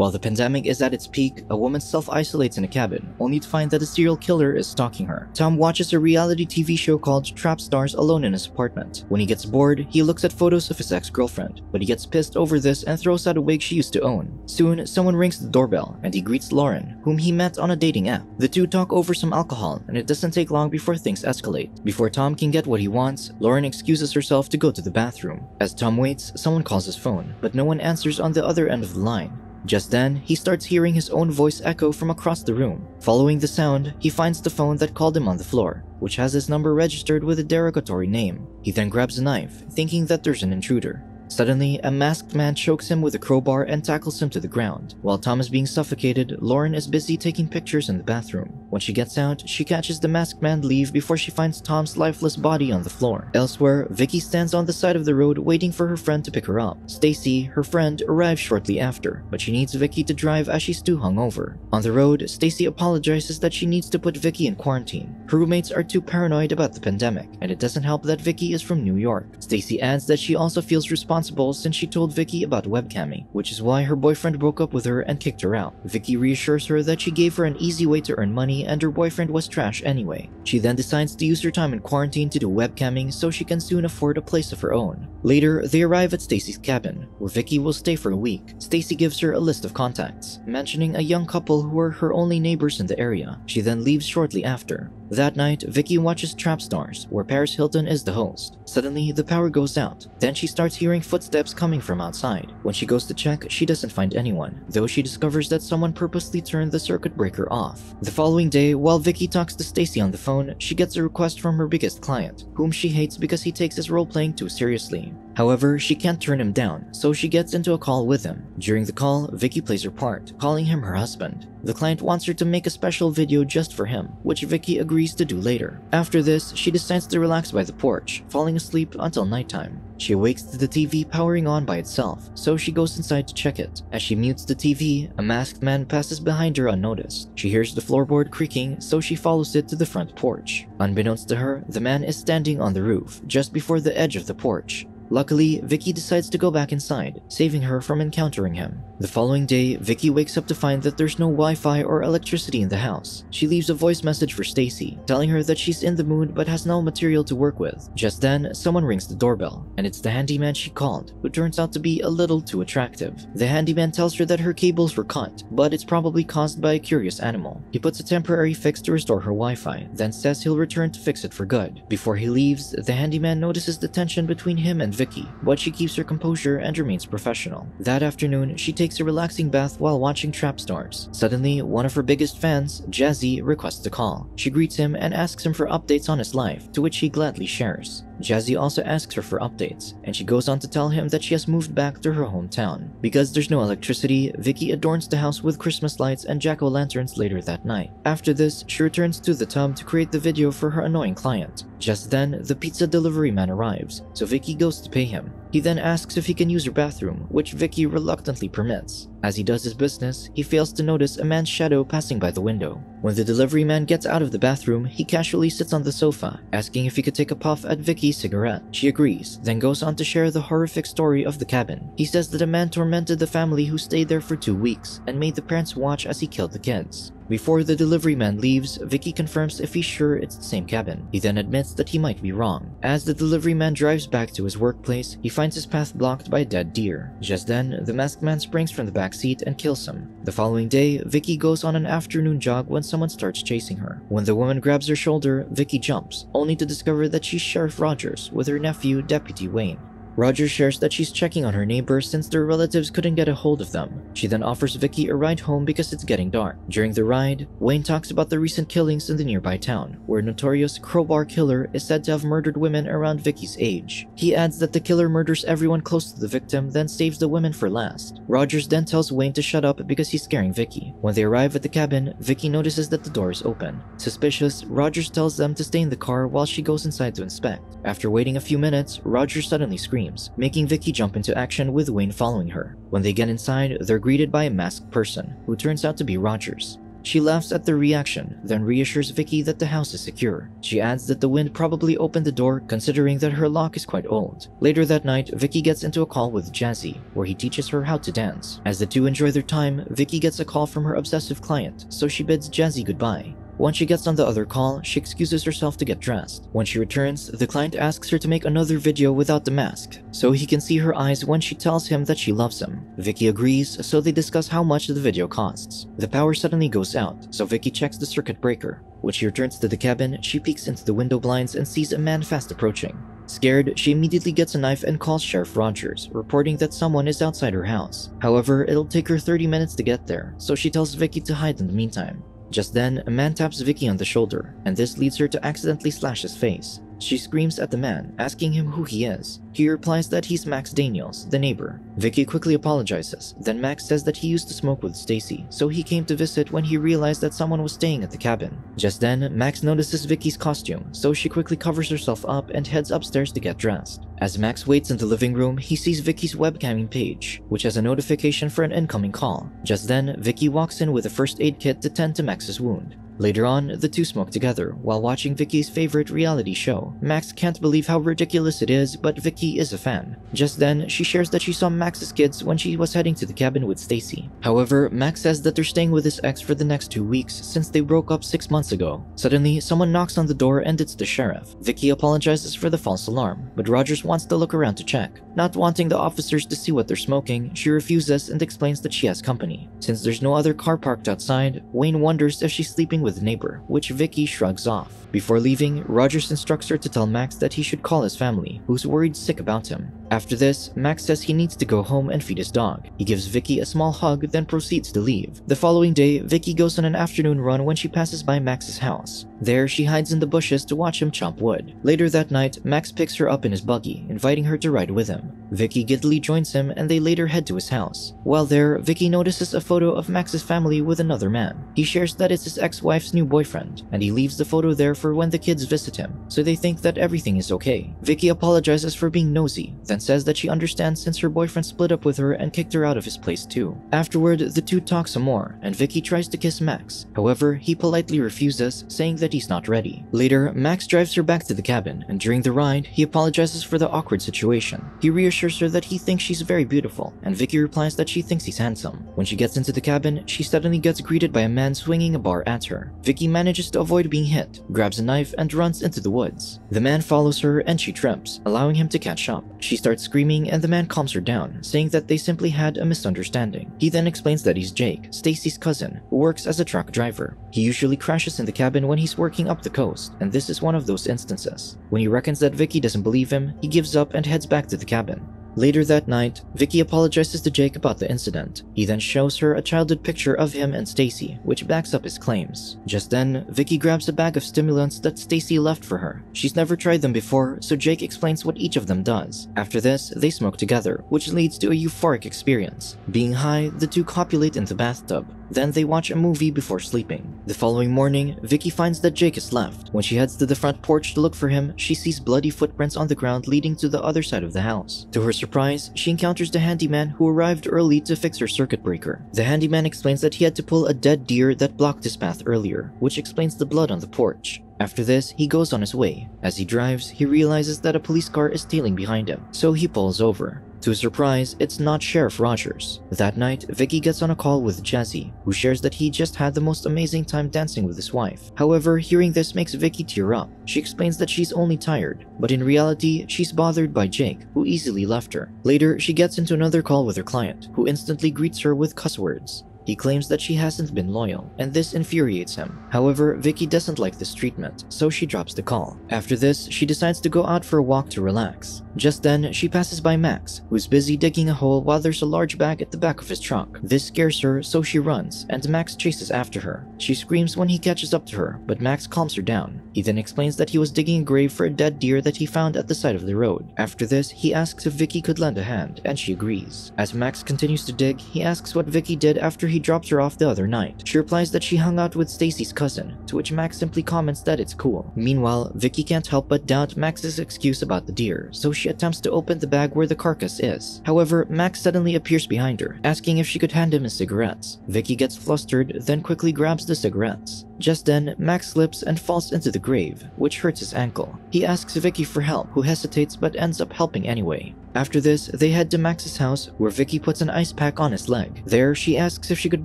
While the pandemic is at its peak, a woman self-isolates in a cabin, only to find that a serial killer is stalking her. Tom watches a reality TV show called Trap Stars alone in his apartment. When he gets bored, he looks at photos of his ex-girlfriend, but he gets pissed over this and throws out a wig she used to own. Soon, someone rings the doorbell, and he greets Lauren, whom he met on a dating app. The two talk over some alcohol, and it doesn't take long before things escalate. Before Tom can get what he wants, Lauren excuses herself to go to the bathroom. As Tom waits, someone calls his phone, but no one answers on the other end of the line. Just then, he starts hearing his own voice echo from across the room. Following the sound, he finds the phone that called him on the floor, which has his number registered with a derogatory name. He then grabs a knife, thinking that there's an intruder. Suddenly, a masked man chokes him with a crowbar and tackles him to the ground. While Tom is being suffocated, Lauren is busy taking pictures in the bathroom. When she gets out, she catches the masked man leave before she finds Tom's lifeless body on the floor. Elsewhere, Vicky stands on the side of the road waiting for her friend to pick her up. Stacy, her friend, arrives shortly after, but she needs Vicky to drive as she's too hungover. On the road, Stacy apologizes that she needs to put Vicky in quarantine. Her roommates are too paranoid about the pandemic, and it doesn't help that Vicky is from New York. Stacy adds that she also feels responsible since she told Vicky about webcamming, which is why her boyfriend broke up with her and kicked her out. Vicky reassures her that she gave her an easy way to earn money and her boyfriend was trash anyway. She then decides to use her time in quarantine to do webcamming so she can soon afford a place of her own. Later, they arrive at Stacy's cabin, where Vicky will stay for a week. Stacy gives her a list of contacts, mentioning a young couple who were her only neighbors in the area. She then leaves shortly after. That night, Vicky watches Trap Stars, where Paris Hilton is the host. Suddenly, the power goes out. Then she starts hearing footsteps coming from outside. When she goes to check, she doesn't find anyone, though she discovers that someone purposely turned the circuit breaker off. The following day, while Vicky talks to Stacy on the phone, she gets a request from her biggest client, whom she hates because he takes his role-playing too seriously. However, she can't turn him down, so she gets into a call with him. During the call, Vicky plays her part, calling him her husband. The client wants her to make a special video just for him, which Vicky agrees to do later. After this, she decides to relax by the porch, falling asleep until nighttime. She awakes to the TV powering on by itself, so she goes inside to check it. As she mutes the TV, a masked man passes behind her unnoticed. She hears the floorboard creaking, so she follows it to the front porch. Unbeknownst to her, the man is standing on the roof, just before the edge of the porch. Luckily, Vicky decides to go back inside, saving her from encountering him. The following day, Vicky wakes up to find that there's no Wi-Fi or electricity in the house. She leaves a voice message for Stacy, telling her that she's in the mood but has no material to work with. Just then, someone rings the doorbell, and it's the handyman she called, who turns out to be a little too attractive. The handyman tells her that her cables were cut, but it's probably caused by a curious animal. He puts a temporary fix to restore her Wi-Fi, then says he'll return to fix it for good. Before he leaves, the handyman notices the tension between him and Vicky, but she keeps her composure and remains professional. That afternoon, she takes a relaxing bath while watching Trap Stars. Suddenly, one of her biggest fans, Jazzy, requests a call. She greets him and asks him for updates on his life, to which he gladly shares. Jazzy also asks her for updates, and she goes on to tell him that she has moved back to her hometown. Because there's no electricity, Vicky adorns the house with Christmas lights and jack-o'-lanterns later that night. After this, she returns to the tub to create the video for her annoying client. Just then, the pizza delivery man arrives, so Vicky goes to pay him. He then asks if he can use her bathroom, which Vicky reluctantly permits. As he does his business, he fails to notice a man's shadow passing by the window. When the delivery man gets out of the bathroom, he casually sits on the sofa, asking if he could take a puff at Vicky's cigarette. She agrees, then goes on to share the horrific story of the cabin. He says that a man tormented the family who stayed there for 2 weeks and made the parents watch as he killed the kids. Before the delivery man leaves, Vicky confirms if he's sure it's the same cabin. He then admits that he might be wrong. As the delivery man drives back to his workplace, he finds his path blocked by a dead deer. Just then, the masked man springs from the back seat and kills him. The following day, Vicky goes on an afternoon jog when someone starts chasing her. When the woman grabs her shoulder, Vicky jumps, only to discover that she's Sheriff Rogers with her nephew, Deputy Wayne. Rogers shares that she's checking on her neighbor since their relatives couldn't get a hold of them. She then offers Vicky a ride home because it's getting dark. During the ride, Wayne talks about the recent killings in the nearby town, where a notorious crowbar killer is said to have murdered women around Vicky's age. He adds that the killer murders everyone close to the victim, then saves the women for last. Rogers then tells Wayne to shut up because he's scaring Vicky. When they arrive at the cabin, Vicky notices that the door is open. Suspicious, Rogers tells them to stay in the car while she goes inside to inspect. After waiting a few minutes, Rogers suddenly screams, making Vicky jump into action with Wayne following her. When they get inside, they're greeted by a masked person, who turns out to be Rogers. She laughs at the reaction, then reassures Vicky that the house is secure. She adds that the wind probably opened the door considering that her lock is quite old. Later that night, Vicky gets into a call with Jazzy, where he teaches her how to dance. As the two enjoy their time, Vicky gets a call from her obsessive client, so she bids Jazzy goodbye. Once she gets on the other call, she excuses herself to get dressed. When she returns, the client asks her to make another video without the mask, so he can see her eyes when she tells him that she loves him. Vicky agrees, so they discuss how much the video costs. The power suddenly goes out, so Vicky checks the circuit breaker. When she returns to the cabin, she peeks into the window blinds and sees a man fast approaching. Scared, she immediately gets a knife and calls Sheriff Rogers, reporting that someone is outside her house. However, it'll take her 30 minutes to get there, so she tells Vicky to hide in the meantime. Just then, a man taps Vicky on the shoulder, and this leads her to accidentally slash his face. She screams at the man, asking him who he is. He replies that he's Max Daniels, the neighbor. Vicky quickly apologizes, then Max says that he used to smoke with Stacy, so he came to visit when he realized that someone was staying at the cabin. Just then, Max notices Vicky's costume, so she quickly covers herself up and heads upstairs to get dressed. As Max waits in the living room, he sees Vicky's webcamming page, which has a notification for an incoming call. Just then, Vicky walks in with a first aid kit to tend to Max's wound. Later on, the two smoke together while watching Vicky's favorite reality show. Max can't believe how ridiculous it is, but Vicky is a fan. Just then, she shares that she saw Max's kids when she was heading to the cabin with Stacy. However, Max says that they're staying with his ex for the next 2 weeks since they broke up 6 months ago. Suddenly, someone knocks on the door and it's the sheriff. Vicky apologizes for the false alarm, but Rogers wants to look around to check. Not wanting the officers to see what they're smoking, she refuses and explains that she has company. Since there's no other car parked outside, Wayne wonders if she's sleeping with the neighbor, which Vicky shrugs off. Before leaving, Rogers instructs her to tell Max that he should call his family, who's worried sick about him. After this, Max says he needs to go home and feed his dog. He gives Vicky a small hug, then proceeds to leave. The following day, Vicky goes on an afternoon run when she passes by Max's house. There, she hides in the bushes to watch him chop wood. Later that night, Max picks her up in his buggy, inviting her to ride with him. Vicky Gidley joins him and they later head to his house. While there, Vicky notices a photo of Max's family with another man. He shares that it's his ex-wife's new boyfriend, and he leaves the photo there for when the kids visit him, so they think that everything is okay. Vicky apologizes for being nosy, then says that she understands since her boyfriend split up with her and kicked her out of his place too. Afterward, the two talk some more, and Vicky tries to kiss Max. However, he politely refuses, saying that he's not ready. Later, Max drives her back to the cabin, and during the ride, he apologizes for the awkward situation. He reassures her that he thinks she's very beautiful, and Vicky replies that she thinks he's handsome. When she gets into the cabin, she suddenly gets greeted by a man swinging a bar at her. Vicky manages to avoid being hit, grabs a knife, and runs into the woods. The man follows her, and she trips, allowing him to catch up. She starts screaming, and the man calms her down, saying that they simply had a misunderstanding. He then explains that he's Jake, Stacy's cousin, who works as a truck driver. He usually crashes in the cabin when he's working up the coast, and this is one of those instances. When he reckons that Vicky doesn't believe him, he gives up and heads back to the cabin. Later that night, Vicky apologizes to Jake about the incident. He then shows her a childhood picture of him and Stacy, which backs up his claims. Just then, Vicky grabs a bag of stimulants that Stacy left for her. She's never tried them before, so Jake explains what each of them does. After this, they smoke together, which leads to a euphoric experience. Being high, the two copulate in the bathtub. Then they watch a movie before sleeping. The following morning, Vicky finds that Jake is left. When she heads to the front porch to look for him, she sees bloody footprints on the ground leading to the other side of the house. To her surprise, she encounters the handyman who arrived early to fix her circuit breaker. The handyman explains that he had to pull a dead deer that blocked his path earlier, which explains the blood on the porch. After this, he goes on his way. As he drives, he realizes that a police car is tailing behind him, so he pulls over. To his surprise, it's not Sheriff Rogers. That night, Vicky gets on a call with Jazzy, who shares that he just had the most amazing time dancing with his wife. However, hearing this makes Vicky tear up. She explains that she's only tired, but in reality, she's bothered by Jake, who easily left her. Later, she gets into another call with her client, who instantly greets her with cuss words. He claims that she hasn't been loyal, and this infuriates him. However, Vicky doesn't like this treatment, so she drops the call. After this, she decides to go out for a walk to relax. Just then, she passes by Max, who's busy digging a hole while there's a large bag at the back of his truck. This scares her, so she runs, and Max chases after her. She screams when he catches up to her, but Max calms her down. He then explains that he was digging a grave for a dead deer that he found at the side of the road. After this, he asks if Vicky could lend a hand, and she agrees. As Max continues to dig, he asks what Vicky did after he he dropped her off the other night. She replies that she hung out with Stacy's cousin, to which Max simply comments that it's cool. Meanwhile, Vicky can't help but doubt Max's excuse about the deer, so she attempts to open the bag where the carcass is. However, Max suddenly appears behind her, asking if she could hand him his cigarettes. Vicky gets flustered, then quickly grabs the cigarettes. Just then, Max slips and falls into the grave, which hurts his ankle. He asks Vicky for help, who hesitates but ends up helping anyway. After this, they head to Max's house, where Vicky puts an ice pack on his leg. There, she asks if she could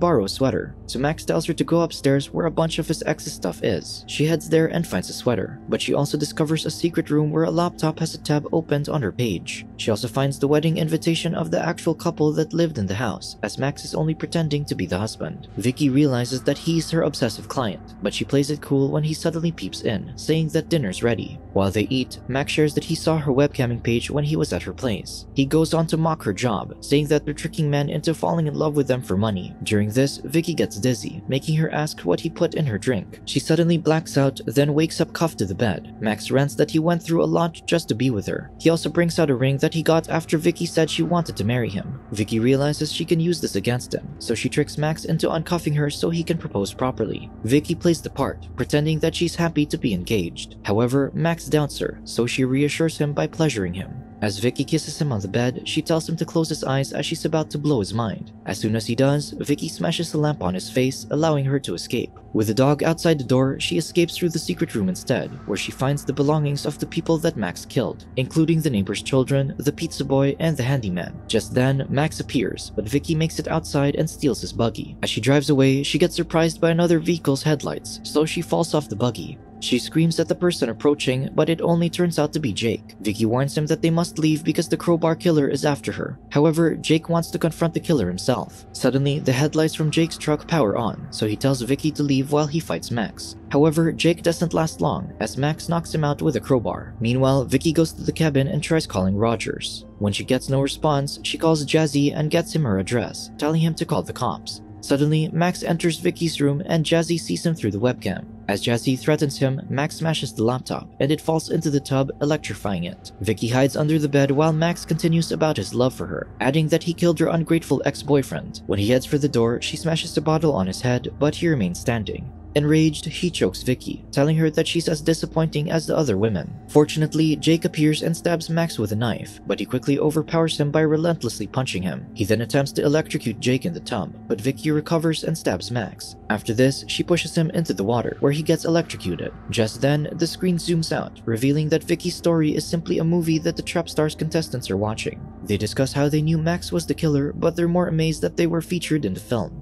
borrow a sweater, so Max tells her to go upstairs where a bunch of his ex's stuff is. She heads there and finds a sweater, but she also discovers a secret room where a laptop has a tab opened on her page. She also finds the wedding invitation of the actual couple that lived in the house, as Max is only pretending to be the husband. Vicky realizes that he's her obsessive client, but she plays it cool when he suddenly peeps in, saying that dinner's ready. While they eat, Max shares that he saw her webcamming page when he was at her place. He goes on to mock her job, saying that they're tricking men into falling in love with them for money. During this, Vicky gets dizzy, making her ask what he put in her drink. She suddenly blacks out, then wakes up cuffed to the bed. Max rants that he went through a lot just to be with her. He also brings out a ring that he got after Vicky said she wanted to marry him. Vicky realizes she can use this against him, so she tricks Max into uncuffing her so he can propose properly. Vicky plays the part, pretending that she's happy to be engaged. However, Max doubts her, so she reassures him by pleasuring him. As Vicky kisses him on the bed, she tells him to close his eyes as she's about to blow his mind. As soon as he does, Vicky smashes the lamp on his face, allowing her to escape. With the dog outside the door, she escapes through the secret room instead, where she finds the belongings of the people that Max killed, including the neighbor's children, the pizza boy, and the handyman. Just then, Max appears, but Vicky makes it outside and steals his buggy. As she drives away, she gets surprised by another vehicle's headlights, so she falls off the buggy. She screams at the person approaching, but it only turns out to be Jake. Vicky warns him that they must leave because the crowbar killer is after her. However, Jake wants to confront the killer himself. Suddenly, the headlights from Jake's truck power on, so he tells Vicky to leave while he fights Max. However, Jake doesn't last long, as Max knocks him out with a crowbar. Meanwhile, Vicky goes to the cabin and tries calling Rogers. When she gets no response, she calls Jazzy and gets him her address, telling him to call the cops. Suddenly, Max enters Vicky's room and Jazzy sees him through the webcam. As Jesse threatens him, Max smashes the laptop, and it falls into the tub, electrifying it. Vicky hides under the bed while Max continues about his love for her, adding that he killed her ungrateful ex-boyfriend. When he heads for the door, she smashes the bottle on his head, but he remains standing. Enraged, he chokes Vicky, telling her that she's as disappointing as the other women. Fortunately, Jake appears and stabs Max with a knife, but he quickly overpowers him by relentlessly punching him. He then attempts to electrocute Jake in the tub, but Vicky recovers and stabs Max. After this, she pushes him into the water, where he gets electrocuted. Just then, the screen zooms out, revealing that Vicky's story is simply a movie that the Trap Stars contestants are watching. They discuss how they knew Max was the killer, but they're more amazed that they were featured in the film.